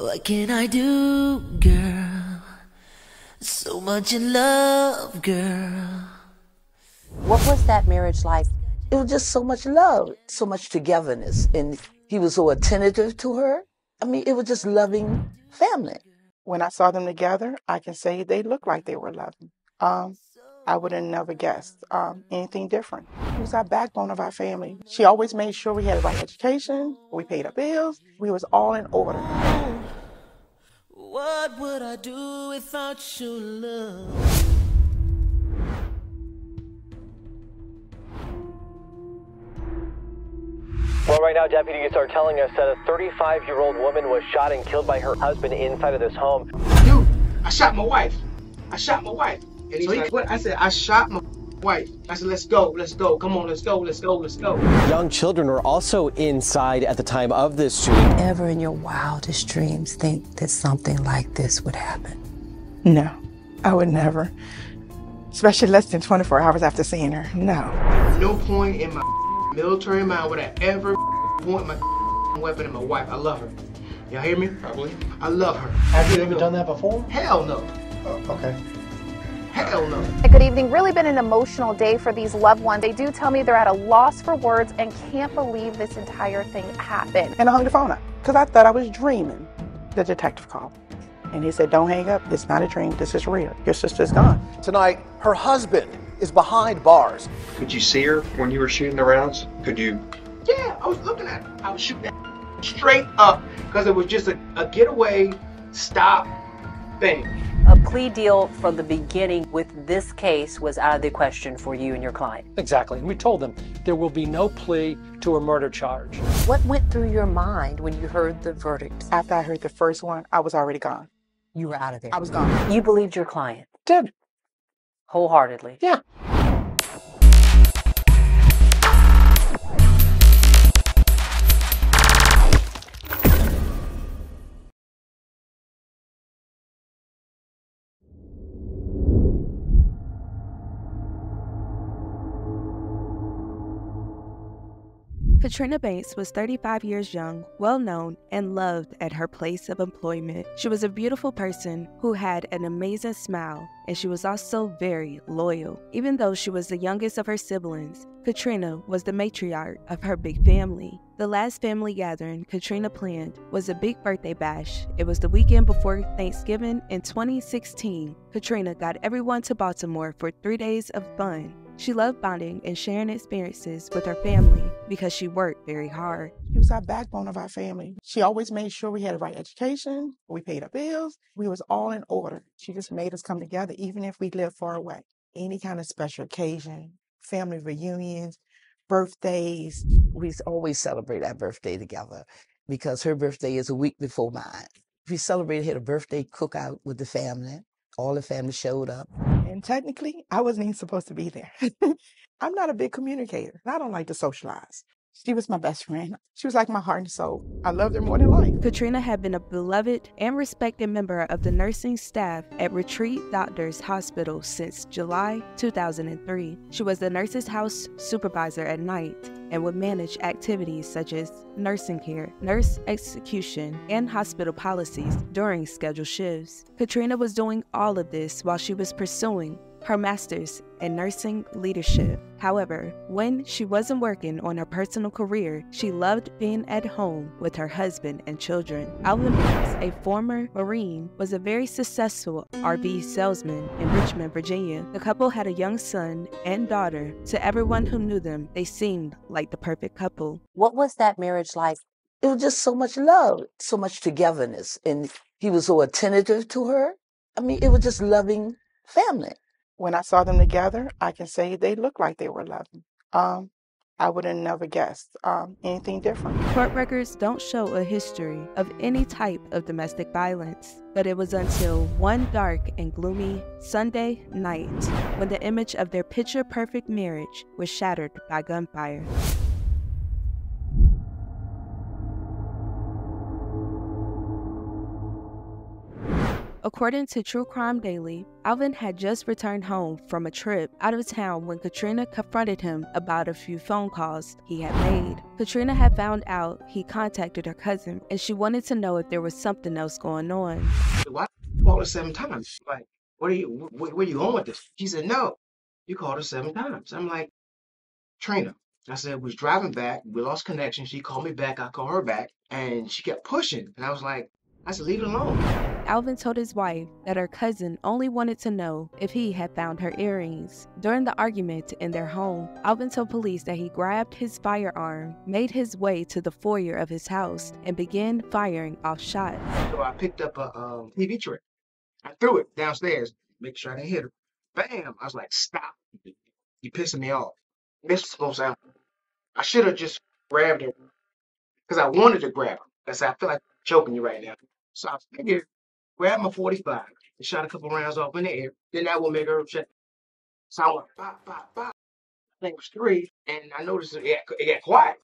What can I do, girl? So much in love, girl. What was that marriage like? It was just so much love, so much togetherness. And he was so attentive to her. I mean, it was just loving family. When I saw them together, I can say they looked like they were loving. I would have never guessed anything different. She was our backbone of our family. She always made sure we had the right education, we paid our bills, we was all in order. What would I do without your love? Well, right now, deputies are telling us that a 35-year-old woman was shot and killed by her husband inside of this home. Dude, I shot my wife. I shot my wife. And so he, what? I said, I shot my wife. I said, let's go, come on, let's go, let's go, let's go. Young children were also inside at the time of this shooting. Ever in your wildest dreams think that something like this would happen? No, I would never. Especially less than 24 hours after seeing her, no. No point in my military mind would I ever point my weapon at my wife. I love her. Y'all hear me? Probably. I love her. Have you ever done that before? Hell no. Oh, okay. Hell no. Good evening. Really been an emotional day for these loved ones. They do tell me they're at a loss for words and can't believe this entire thing happened. And I hung the phone up because I thought I was dreaming. The detective called and he said, don't hang up. It's not a dream. This is real. Your sister's gone. Tonight, her husband is behind bars. Could you see her when you were shooting the rounds? Could you? Yeah, I was looking at her. I was shooting that straight up because it was just a getaway stop thing. A plea deal from the beginning with this case was out of the question for you and your client. Exactly, and we told them there will be no plea to a murder charge. What went through your mind when you heard the verdict? After I heard the first one, I was already gone. You were out of there. I was gone. You believed your client? Did. Wholeheartedly? Yeah. Katrina Banks was 35 years young, well-known, and loved at her place of employment. She was a beautiful person who had an amazing smile, and she was also very loyal. Even though she was the youngest of her siblings, Katrina was the matriarch of her big family. The last family gathering Katrina planned was a big birthday bash. It was the weekend before Thanksgiving in 2016. Katrina got everyone to Baltimore for 3 days of fun. She loved bonding and sharing experiences with her family because she worked very hard. She was our backbone of our family. She always made sure we had the right education, we paid our bills, we was all in order. She just made us come together, even if we lived far away. Any kind of special occasion, family reunions, birthdays. We always celebrate our birthday together because her birthday is a week before mine. We celebrated, had a birthday cookout with the family. All the family showed up. And technically, I wasn't even supposed to be there. I'm not a big communicator. I don't like to socialize. She was my best friend. She was like my heart and soul. I loved her more than life. Katrina had been a beloved and respected member of the nursing staff at Retreat Doctors' Hospital since July 2003. She was the nurse's house supervisor at night and would manage activities such as nursing care, nurse execution, and hospital policies during scheduled shifts. Katrina was doing all of this while she was pursuing her master's in nursing leadership. However, when she wasn't working on her personal career, she loved being at home with her husband and children. Alvin Banks, a former Marine, was a very successful RV salesman in Richmond, Virginia. The couple had a young son and daughter. To everyone who knew them, they seemed like the perfect couple. What was that marriage like? It was just so much love, so much togetherness. And he was so attentive to her. I mean, it was just loving family. When I saw them together, I can say they looked like they were loving. I would have never guessed anything different. Court records don't show a history of any type of domestic violence, but it was until one dark and gloomy Sunday night when the image of their picture-perfect marriage was shattered by gunfire. According to True Crime Daily, Alvin had just returned home from a trip out of town when Katrina confronted him about a few phone calls he had made. Katrina had found out he contacted her cousin, and she wanted to know if there was something else going on. Why did you call her 7 times? Like, where are you going with this? She said, no, you called her 7 times. I'm like, Katrina. I said, was driving back, we lost connection, she called me back, I called her back, and she kept pushing. And I was like, I said, leave it alone. Alvin told his wife that her cousin only wanted to know if he had found her earrings. During the argument in their home, Alvin told police that he grabbed his firearm, made his way to the foyer of his house, and began firing off shots. So I picked up a TV tray. I threw it downstairs, make sure I didn't hit her. Bam! I was like, stop. You're pissing me off. This was supposed to happen. I should have just grabbed her because I wanted to grab her. That's I feel like I'm choking you right now. So I figured, grabbed my 45 and shot a couple rounds off in the air. Then that will make her check. So I went, bop, bop, bop. I think it was 3, and I noticed it got quiet.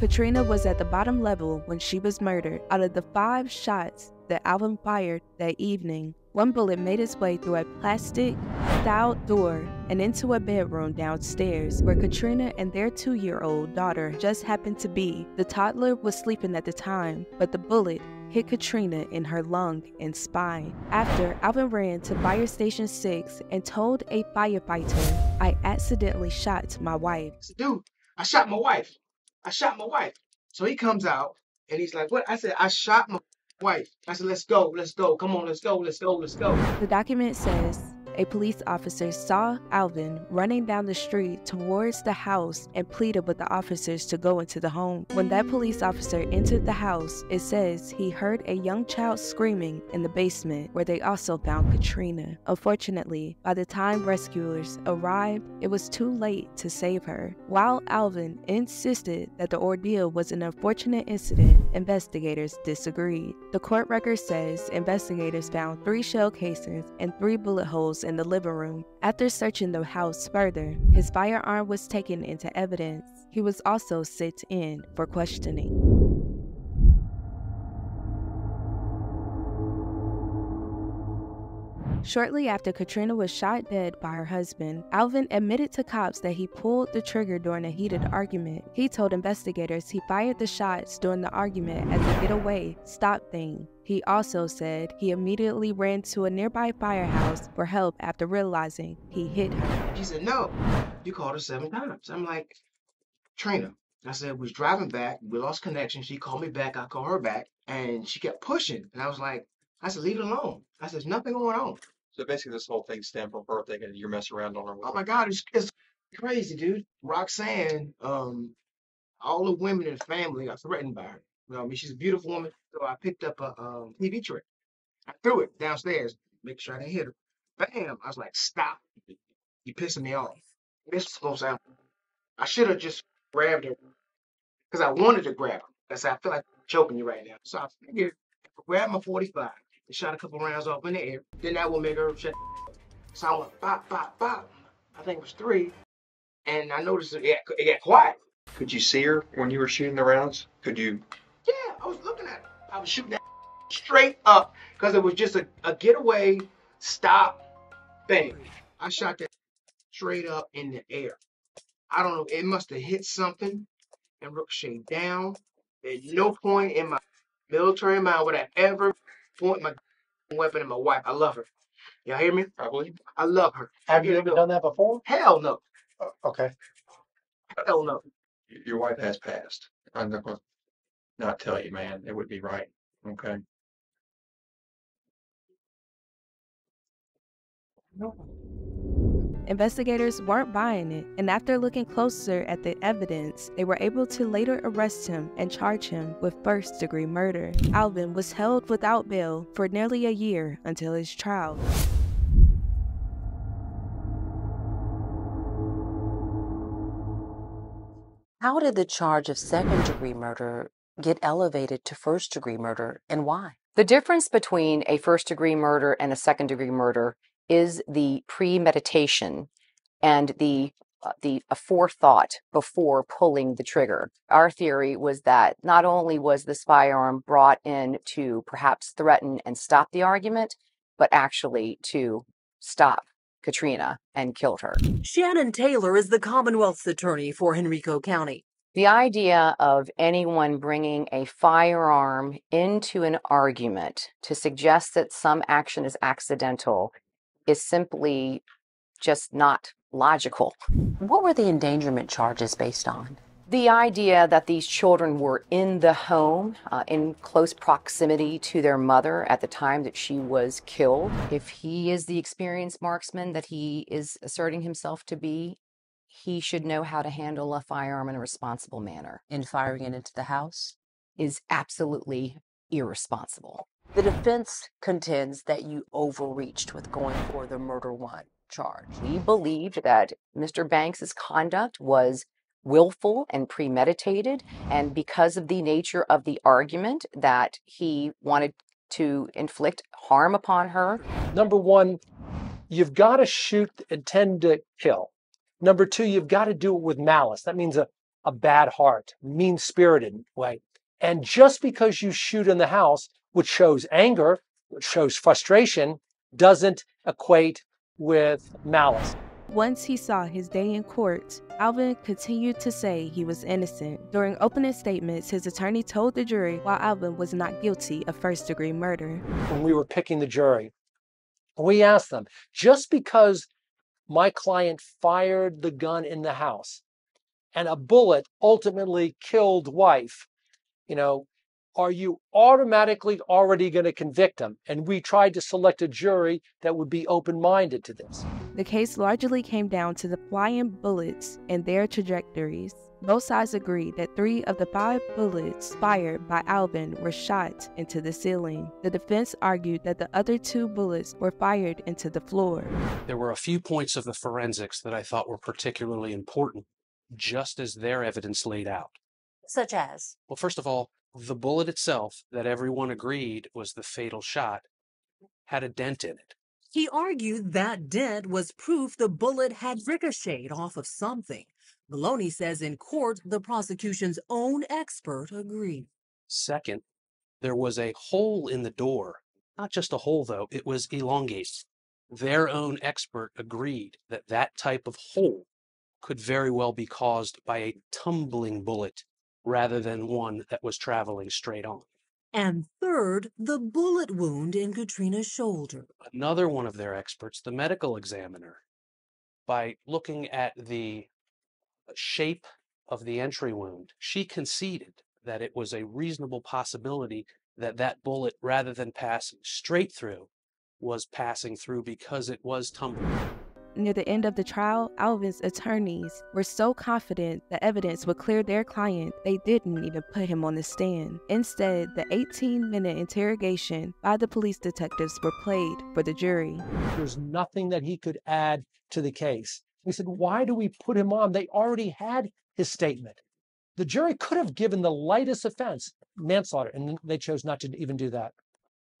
Katrina was at the bottom level when she was murdered. Out of the 5 shots that Alvin fired that evening, 1 bullet made its way through a plastic styled door and into a bedroom downstairs where Katrina and their 2-year-old daughter just happened to be. The toddler was sleeping at the time, but the bullet hit Katrina in her lung and spine. After, Alvin ran to Fire Station 6 and told a firefighter, I accidentally shot my wife. I said, dude, I shot my wife. I shot my wife. So he comes out and he's like, what? I said, I shot my wife. I said, let's go, come on, let's go, let's go, let's go. The document says, a police officer saw Alvin running down the street towards the house and pleaded with the officers to go into the home. When that police officer entered the house, it says he heard a young child screaming in the basement where they also found Katrina. Unfortunately, by the time rescuers arrived, it was too late to save her. While Alvin insisted that the ordeal was an unfortunate incident, investigators disagreed. The court record says investigators found 3 shell casings and 3 bullet holes in the living room. After searching the house further, his firearm was taken into evidence. He was also sent in for questioning. Shortly after Katrina was shot dead by her husband, Alvin admitted to cops that he pulled the trigger during a heated argument. He told investigators he fired the shots during the argument as a getaway stop thing. He also said he immediately ran to a nearby firehouse for help after realizing he hit her. She said, no, you called her 7 times. I'm like, Katrina. I said, was driving back, we lost connection, she called me back, I called her back, and she kept pushing. And I was like, I said, leave it alone. I said, there's nothing going on. So basically this whole thing stemmed from her thinking you're messing around on her. Oh my God, it's crazy, dude. Roxanne, all the women in the family got threatened by her. You know what I mean? She's a beautiful woman. So I picked up a TV tray. I threw it downstairs, make sure I didn't hit her. Bam! I was like, stop. You're pissing me off. This was supposed to happen. I should have just grabbed her because I wanted to grab her. That's I feel like I'm choking you right now. So I figured, grabbed my 45 and shot a couple rounds off in the air. Then that will make her check. So I went bop, bop, bop. I think it was 3, and I noticed it got quiet. Could you see her when you were shooting the rounds? Could you? Yeah, I was looking at her. I was shooting that straight up because it was just a getaway stop thing. I shot that straight up in the air. I don't know. It must have hit something and ricocheted down. At no point in my military mind would I ever point my weapon at my wife. I love her. Y'all hear me? I believe. I love her. Have you ever done that before? Hell no. Okay. Hell no. Your wife has passed. I'm not going to not tell you, man. It would be right. Okay. No. Investigators weren't buying it, and after looking closer at the evidence, they were able to later arrest him and charge him with first-degree murder. Alvin was held without bail for nearly a year until his trial. How did the charge of second-degree murder get elevated to first-degree murder, and why? The difference between a first-degree murder and a second-degree murder is the premeditation and the the forethought before pulling the trigger. Our theory was that not only was this firearm brought in to perhaps threaten and stop the argument, but actually to stop Katrina and killed her. Shannon Taylor is the Commonwealth's attorney for Henrico County. The idea of anyone bringing a firearm into an argument to suggest that some action is accidental is simply just not logical. What were the endangerment charges based on? The idea that these children were in the home, in close proximity to their mother at the time that she was killed. If he is the experienced marksman that he is asserting himself to be, he should know how to handle a firearm in a responsible manner. And firing it into the house is absolutely irresponsible. The defense contends that you overreached with going for the murder one charge. We believed that Mr. Banks's conduct was willful and premeditated, and because of the nature of the argument that he wanted to inflict harm upon her. Number one, you've got to shoot, intend to kill. Number two, you've got to do it with malice. That means a bad heart, mean-spirited way. And just because you shoot in the house, which shows anger, which shows frustration, doesn't equate with malice. Once he saw his day in court, Alvin continued to say he was innocent. During opening statements, his attorney told the jury why Alvin was not guilty of first-degree murder. When we were picking the jury, we asked them, just because my client fired the gun in the house and a bullet ultimately killed wife, you know, are you automatically already going to convict him? And we tried to select a jury that would be open-minded to this. The case largely came down to the flying bullets and their trajectories. Both sides agreed that 3 of the 5 bullets fired by Alvin were shot into the ceiling. The defense argued that the other 2 bullets were fired into the floor. There were a few points of the forensics that I thought were particularly important, just as their evidence laid out. Such as? Well, first of all, the bullet itself that everyone agreed was the fatal shot had a dent in it. He argued that dent was proof the bullet had ricocheted off of something. Maloney says in court the prosecution's own expert agreed. Second, there was a hole in the door. Not just a hole, though. It was elongated. Their own expert agreed that that type of hole could very well be caused by a tumbling bullet rather than one that was traveling straight on. And third, the bullet wound in Katrina's shoulder. Another one of their experts, the medical examiner, by looking at the shape of the entry wound, she conceded that it was a reasonable possibility that that bullet, rather than passing straight through, was passing through because it was tumbling. Near the end of the trial, Alvin's attorneys were so confident the evidence would clear their client, they didn't even put him on the stand. Instead, the 18-minute interrogation by the police detectives were played for the jury. There's nothing that he could add to the case. We said, why do we put him on? They already had his statement. The jury could have given the lightest offense, manslaughter, and they chose not to even do that.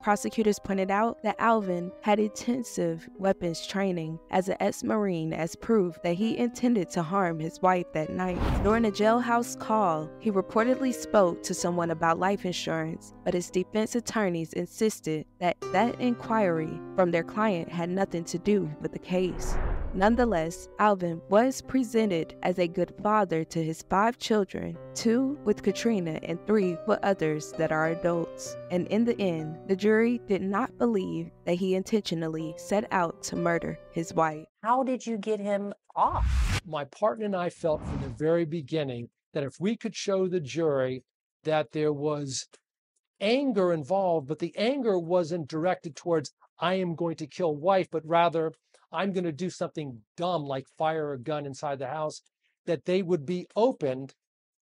Prosecutors pointed out that Alvin had intensive weapons training as an ex-Marine as proof that he intended to harm his wife that night. During a jailhouse call, he reportedly spoke to someone about life insurance, but his defense attorneys insisted that inquiry from their client had nothing to do with the case. Nonetheless, Alvin was presented as a good father to his 5 children, 2 with Katrina and 3 with others that are adults. And in the end, the jury did not believe that he intentionally set out to murder his wife. How did you get him off? My partner and I felt from the very beginning that if we could show the jury that there was anger involved, but the anger wasn't directed towards, I am going to kill wife, but rather, I'm going to do something dumb like fire a gun inside the house, that they would be open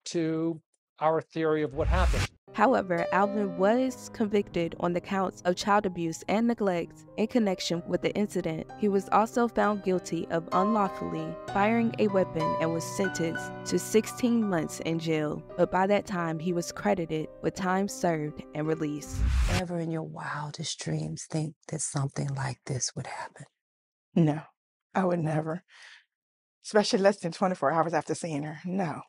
to our theory of what happened. However, Alvin was convicted on the counts of child abuse and neglect in connection with the incident. He was also found guilty of unlawfully firing a weapon and was sentenced to 16 months in jail. But by that time, he was credited with time served and released. Ever in your wildest dreams think that something like this would happen? No, I would never. especially less than 24 hours after seeing her. No.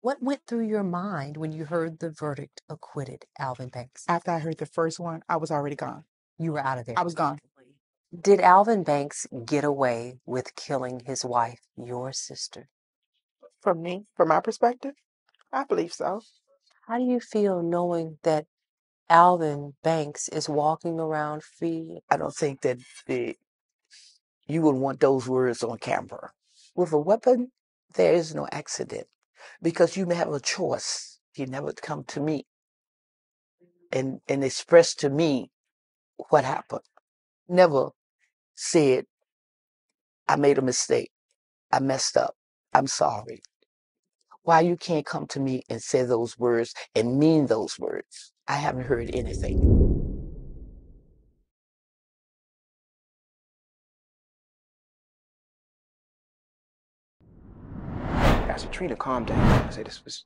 What went through your mind when you heard the verdict acquitted, Alvin Banks? After I heard the first one, I was already gone. You were out of there. I was gone. Did Alvin Banks get away with killing his wife, your sister? From me, from my perspective, I believe so. How do you feel knowing that Alvin Banks is walking around free? I don't think that you would want those words on camera. With a weapon, there is no accident because you may have a choice. You never come to me and express to me what happened. Never said, I made a mistake. I messed up. I'm sorry. Why you can't come to me and say those words and mean those words? I haven't heard anything. I said, Trina, calm down. I said, this was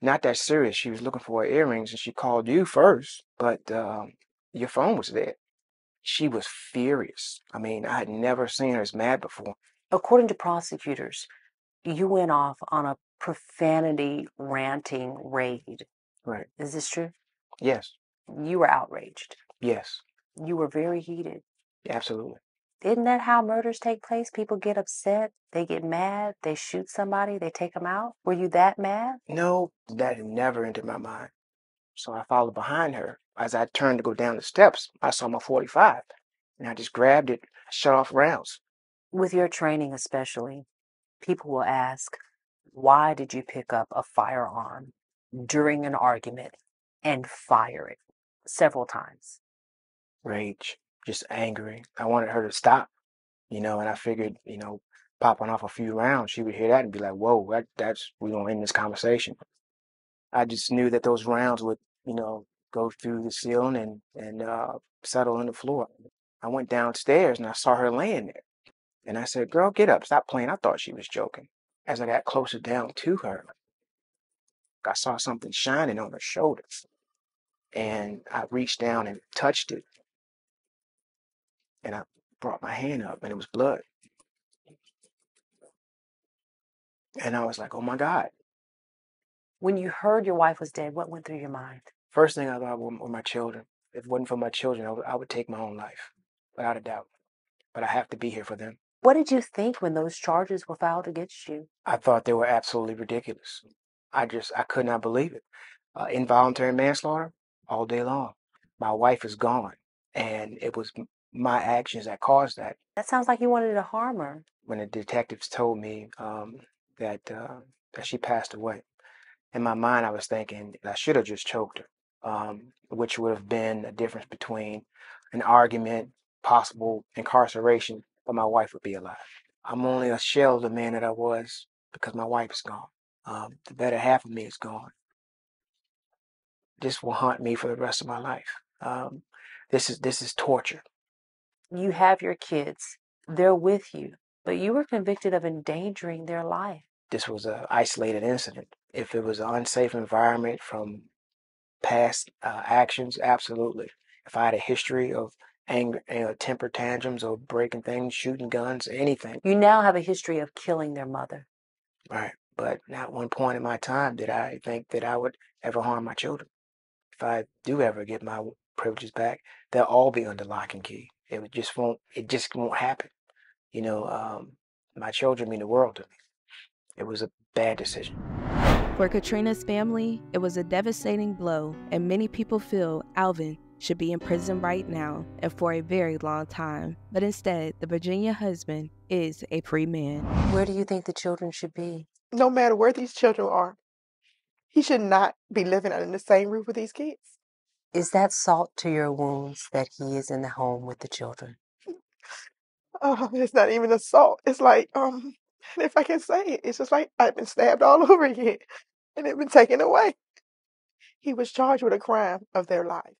not that serious. She was looking for her earrings and she called you first, but your phone was dead. She was furious. I mean, I had never seen her as mad before. According to prosecutors, you went off on a profanity ranting raid. Right. Is this true? Yes. You were outraged. Yes. You were very heated. Absolutely. Isn't that how murders take place? People get upset, they get mad, they shoot somebody, they take them out. Were you that mad? No, that never entered my mind. So I followed behind her. As I turned to go down the steps, I saw my .45, and I just grabbed it, shut off rounds. With your training especially, people will ask, why did you pick up a firearm during an argument and fire it several times? Rage, just angry. I wanted her to stop, you know, and I figured, you know, popping off a few rounds, she would hear that and be like, whoa, that's, we're going to end this conversation. I just knew that those rounds would, you know, go through the ceiling and settle on the floor. I went downstairs and I saw her laying there. And I said, girl, get up, stop playing. I thought she was joking. As I got closer down to her, I saw something shining on her shoulder. And I reached down and touched it. And I brought my hand up and it was blood. And I was like, oh my God. When you heard your wife was dead, what went through your mind? First thing I thought were my children. If it wasn't for my children, I would take my own life, without a doubt. But I have to be here for them. What did you think when those charges were filed against you? I thought they were absolutely ridiculous. I could not believe it. Involuntary manslaughter all day long. My wife is gone. And it was my actions that caused that. That sounds like you wanted to harm her. When the detectives told me that she passed away, in my mind, I was thinking I should have just choked her, which would have been a difference between an argument, possible incarceration, but my wife would be alive. I'm only a shell of the man that I was because my wife is gone. The better half of me is gone. This will haunt me for the rest of my life. This is torture. You have your kids. They're with you, but you were convicted of endangering their life. This was an isolated incident. If it was an unsafe environment from past actions, absolutely. If I had a history of anger, temper tantrums or breaking things, shooting guns, anything. You now have a history of killing their mother. Right. But not one point in my time did I think that I would ever harm my children. If I do ever get my privileges back, they'll all be under lock and key. It just won't happen. You know, my children mean the world to me. It was a bad decision. For Katrina's family, it was a devastating blow, and many people feel Alvin should be in prison right now and for a very long time. But instead, the Virginia husband is a free man. Where do you think the children should be? No matter where these children are, he should not be living under the same roof with these kids. Is that salt to your wounds that he is in the home with the children? Oh, it's not even a salt. It's like, if I can say it, it's just like I've been stabbed all over again and it's been taken away. He was charged with a crime of their life.